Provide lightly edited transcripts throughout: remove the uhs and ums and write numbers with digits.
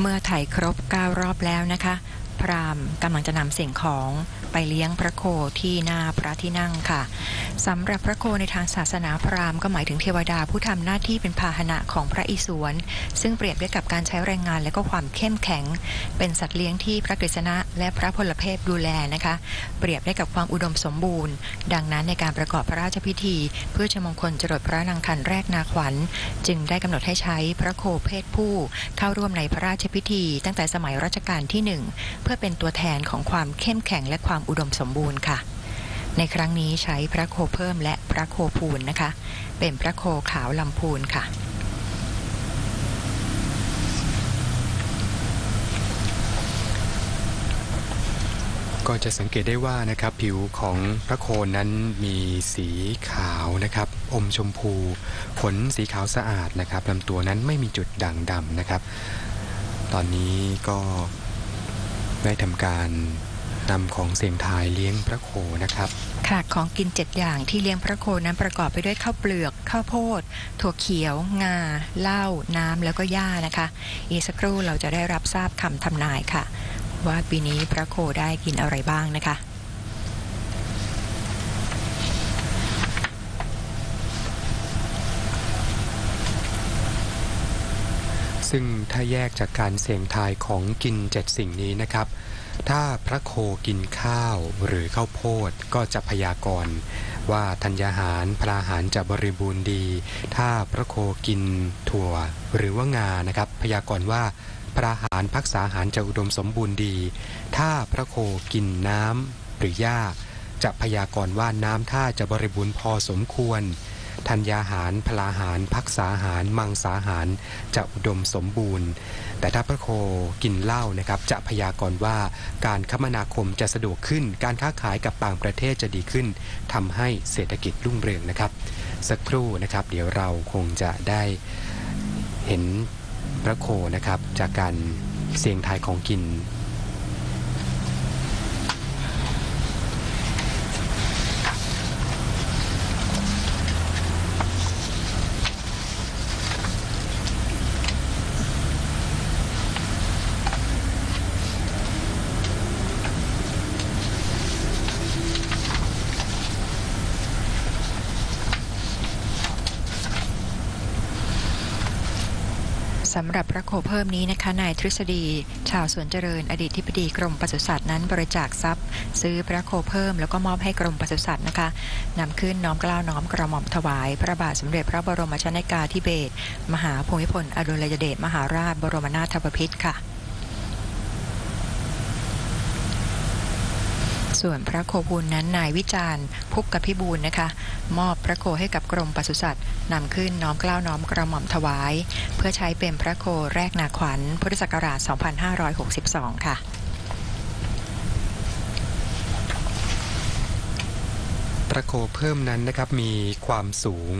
เมื่อไถ่ครบ9รอบแล้วนะคะพราหมณ์กำลังจะนำสิ่งของไปเลี้ยงพระโคที่หน้าพระที่นั่งค่ะสำหรับพระโคในทางศาสนาพราหมณ์ก็หมายถึงเทวดาผู้ทำหน้าที่เป็นพาหนะของพระอิศวรซึ่งเปรียบได้กับการใช้แรงงานและก็ความเข้มแข็งเป็นสัตว์เลี้ยงที่พระกฤษณะและพระพลเพพดูแลนะคะเปรียบได้กับความอุดมสมบูรณ์ดังนั้นในการประกอบพระราชพิธีเพื่อชมงคลจรดพระนางคันแรกนาขวัญจึงได้กำหนดให้ใช้พระโคเพศผู้เข้าร่วมในพระราชพิธีตั้งแต่สมัยรัชกาลที่1เพื่อเป็นตัวแทนของความเข้มแข็งและความอุดมสมบูรณ์ค่ะในครั้งนี้ใช้พระโคเพิ่มและพระโคพูนนะคะเป็นพระโคขาวลำพูนค่ะก็จะสังเกตได้ว่านะครับผิวของพระโคนั้นมีสีขาวนะครับอมชมพูขนสีขาวสะอาดนะครับลำตัวนั้นไม่มีจุดด่างดำนะครับตอนนี้ก็ได้ทำการนำของเสียงทายเลี้ยงพระโคนะครับค่ะของกิน7อย่างที่เลี้ยงพระโคนั้นประกอบไปด้วยข้าวเปลือกข้าวโพดถั่วเขียวงาเหล้าน้ำแล้วก็หญ้านะคะอีกสักครู่เราจะได้รับทราบคำทำนายค่ะว่าปีนี้พระโคได้กินอะไรบ้างนะคะซึ่งถ้าแยกจากการเสี่ยงทายของกิน7สิ่งนี้นะครับถ้าพระโคกินข้าวหรือข้าวโพดก็จะพยากรณ์ว่าธัญญาหารพลาหารจะบริบูรณ์ดีถ้าพระโคกินถั่วหรือว่างานะครับพยากรณ์ว่าพลาหารพักษาหารจะอุดมสมบูรณ์ดีถ้าพระโคกินน้ำหรือหญ้าจะพยากรณ์ว่าน้ำท่าจะบริบูรณ์พอสมควรธัญญาหารพลาหารพักษาหารมังสาหารจะอุดมสมบูรณ์แต่ถ้าพระโคกินเหล้านะครับจะพยากรณ์ว่าการคมนาคมจะสะดวกขึ้นการค้าขายกับต่างประเทศจะดีขึ้นทำให้เศรษฐกิจรุ่งเรืองนะครับสักครู่นะครับเดี๋ยวเราคงจะได้เห็นพระโคนะครับจากการเสียงทายของกินสำหรับพระโคเพิ่มนี้นะคะนายทฤษฎีชาวสวนเจริญอดีตธิบดีกรมปศุสัตว์นั้นบริจาคทรัพย์ซื้อพระโคเพิ่มแล้วก็มอบให้กรมปศุสัตว์นะคะนำขึ้นน้อมเกล้าน้อมกระหม่อมถวายพระบาทสมเด็จพระบรมชนกาธิเบศรมหาภูมิพลอดุลยเดชมหาราชบรมนาถบพิตรค่ะส่วนพระโคพูนนั้นนายวิจารณ์พุกพิบูลนะคะมอบพระโคให้กับกรมปศุสัตว์นำขึ้นน้อมเกล้าน้อมกระหม่อมถวายเพื่อใช้เป็นพระโคแรกนาขวัญพุทธศักราช 2562 ค่ะพระโคเพิ่มนั้นนะครับมีความสูง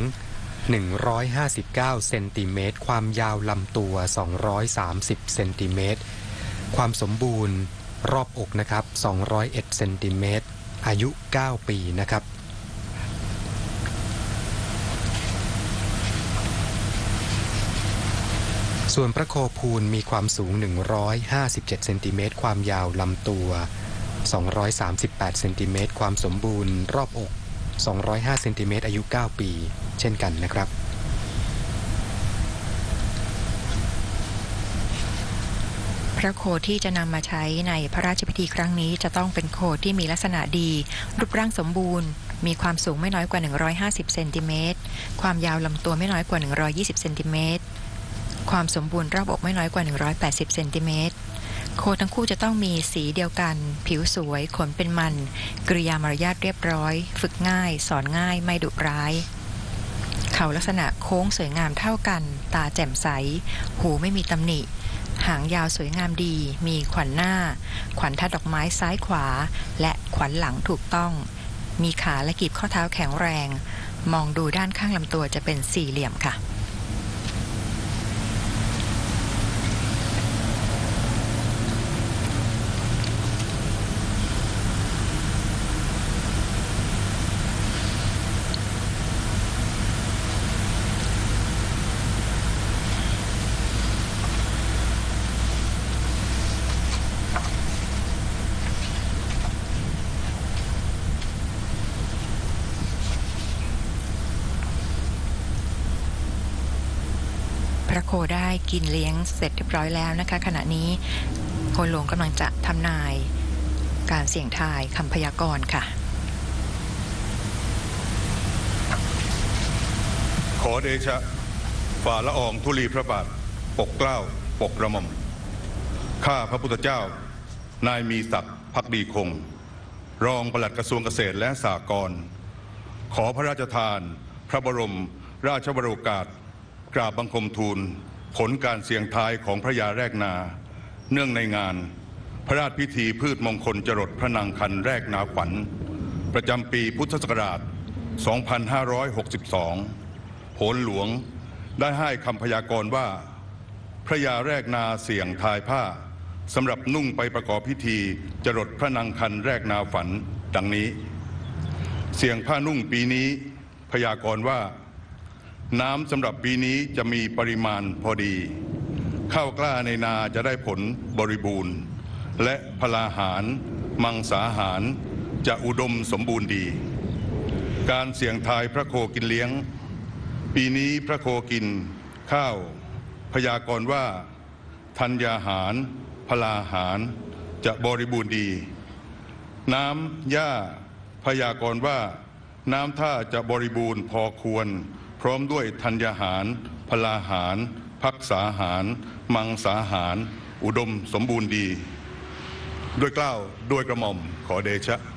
159เซนติเมตรความยาวลำตัว230เซนติเมตรความสมบูรณ์รอบอกนะครับ201เซนติเมตรอายุ9ปีนะครับส่วนพระโคพูนมีความสูง157เซนติเมตรความยาวลำตัว238เซนติเมตรความสมบูรณ์รอบอก205เซนติเมตรอายุ9ปีเช่นกันนะครับพระโคที่จะนำมาใช้ในพระราชพิธีครั้งนี้จะต้องเป็นโคที่มีลักษณะดีรูปร่างสมบูรณ์มีความสูงไม่น้อยกว่า150เซนติเมตรความยาวลำตัวไม่น้อยกว่า120เซนติเมตรความสมบูรณ์รอบอกไม่น้อยกว่า180เซนติเมตรโคทั้งคู่จะต้องมีสีเดียวกันผิวสวยขนเป็นมันกริยามารยาทเรียบร้อยฝึกง่ายสอนง่ายไม่ดุร้ายเขาลักษณะโค้งสวยงามเท่ากันตาแจ่มใสหูไม่มีตำหนิหางยาวสวยงามดีมีขวัญหน้าขวัญทัดดอกไม้ซ้ายขวาและขวัญหลังถูกต้องมีขาและกีบข้อเท้าแข็งแรงมองดูด้านข้างลำตัวจะเป็นสี่เหลี่ยมค่ะ โฮได้กินเลี้ยงเสร็จเรียบร้อยแล้วนะคะขณะนี้โฮหลวงกำลังจะทำนายการเสี่ยงทายคำพยากรณ์ค่ะขอเดชะฝ่าละอองธุลีพระบาทปกเกล้าปกกระหม่อมข้าพระพุทธเจ้านายมีศักดิ์ภักดีคงรองปลัดกระทรวงเกษตรและสหกรณ์ขอพระราชทานพระบรมราชบรโอกาสกราบบังคมทูลผลการเสี่ยงทายของพระยาแรกนาเนื่องในงานพระราชพิธีพืชมงคลจรดพระนางคันแรกนาขวัญประจำปีพุทธศักราช 2562 โหรหลวงได้ให้คำพยากรณ์ว่าพระยาแรกนาเสี่ยงทายผ้าสำหรับนุ่งไปประกอบพิธีจรดพระนางคันแรกนาฝันดังนี้เสี่ยงผ้านุ่งปีนี้พยากรณ์ว่าน้ำสำหรับปีนี้จะมีปริมาณพอดีข้าวกล้าในนาจะได้ผลบริบูรณ์และพลาหารมังสาหารจะอุดมสมบูรณ์ดีการเสี่ยงทายพระโคกินเลี้ยงปีนี้พระโคกินข้าวพยากรณ์ว่าธัญญาหารพลาหารจะบริบูรณ์ดีน้ำหญ้าพยากรณ์ว่าน้ำท่าจะบริบูรณ์พอควรพร้อมด้วยธัญญาหารพลาหารพักษาหารมังสาหารอุดมสมบูรณ์ดีด้วยเกล้าด้วยกระหม่อมขอเดชะ